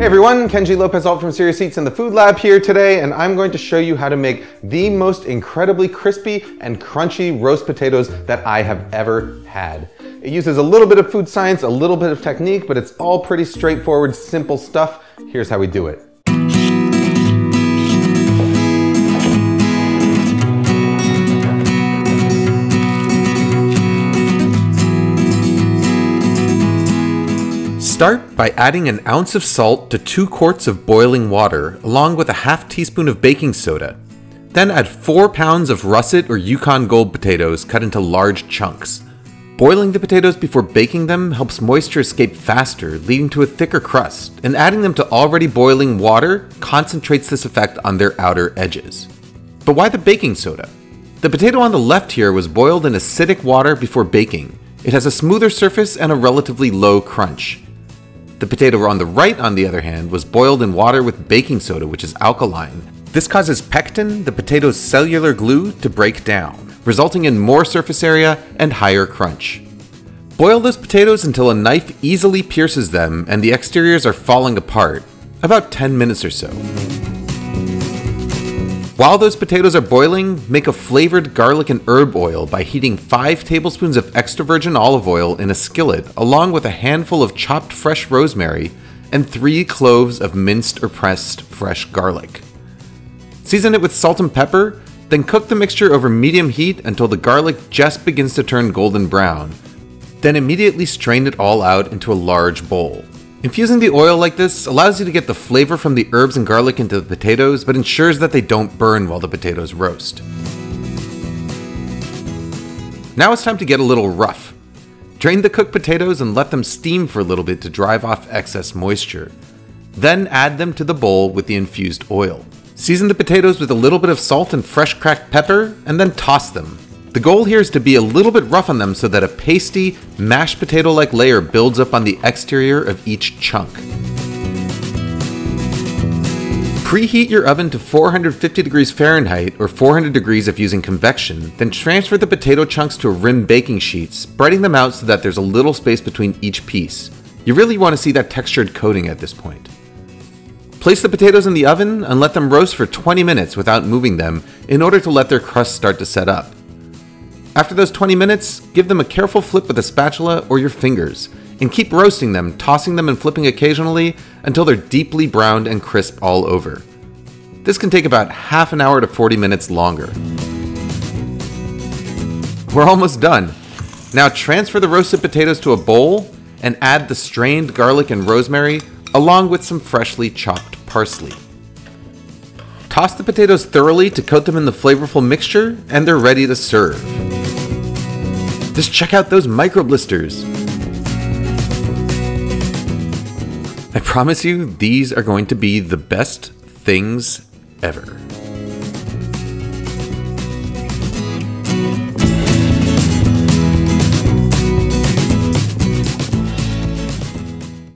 Hey everyone, Kenji López-Alt from Serious Eats and the Food Lab here today, and I'm going to show you how to make the most incredibly crispy and crunchy roast potatoes that I have ever had. It uses a little bit of food science, a little bit of technique, but it's all pretty straightforward, simple stuff. Here's how we do it. Start by adding an ounce of salt to 2 quarts of boiling water, along with a half teaspoon of baking soda. Then add 4 pounds of russet or Yukon Gold potatoes cut into large chunks. Boiling the potatoes before baking them helps moisture escape faster, leading to a thicker crust, and adding them to already boiling water concentrates this effect on their outer edges. But why the baking soda? The potato on the left here was boiled in acidic water before baking. It has a smoother surface and a relatively low crunch. The potato on the right, on the other hand, was boiled in water with baking soda, which is alkaline. This causes pectin, the potato's cellular glue, to break down, resulting in more surface area and higher crunch. Boil those potatoes until a knife easily pierces them and the exteriors are falling apart, about 10 minutes or so. While those potatoes are boiling, make a flavored garlic and herb oil by heating 5 tablespoons of extra virgin olive oil in a skillet along with a handful of chopped fresh rosemary and 3 cloves of minced or pressed fresh garlic. Season it with salt and pepper, then cook the mixture over medium heat until the garlic just begins to turn golden brown. Then immediately strain it all out into a large bowl. Infusing the oil like this allows you to get the flavor from the herbs and garlic into the potatoes, but ensures that they don't burn while the potatoes roast. Now it's time to get a little rough. Drain the cooked potatoes and let them steam for a little bit to drive off excess moisture. Then add them to the bowl with the infused oil. Season the potatoes with a little bit of salt and fresh cracked pepper, and then toss them. The goal here is to be a little bit rough on them so that a pasty, mashed potato-like layer builds up on the exterior of each chunk. Preheat your oven to 450 degrees Fahrenheit or 400 degrees if using convection, then transfer the potato chunks to a rim baking sheet, spreading them out so that there's a little space between each piece. You really want to see that textured coating at this point. Place the potatoes in the oven and let them roast for 20 minutes without moving them in order to let their crust start to set up. After those 20 minutes, give them a careful flip with a spatula or your fingers, and keep roasting them, tossing them and flipping occasionally until they're deeply browned and crisp all over. This can take about half an hour to 40 minutes longer. We're almost done. Now transfer the roasted potatoes to a bowl and add the strained garlic and rosemary along with some freshly chopped parsley. Toss the potatoes thoroughly to coat them in the flavorful mixture, and they're ready to serve. Just check out those micro blisters. I promise you, these are going to be the best things ever.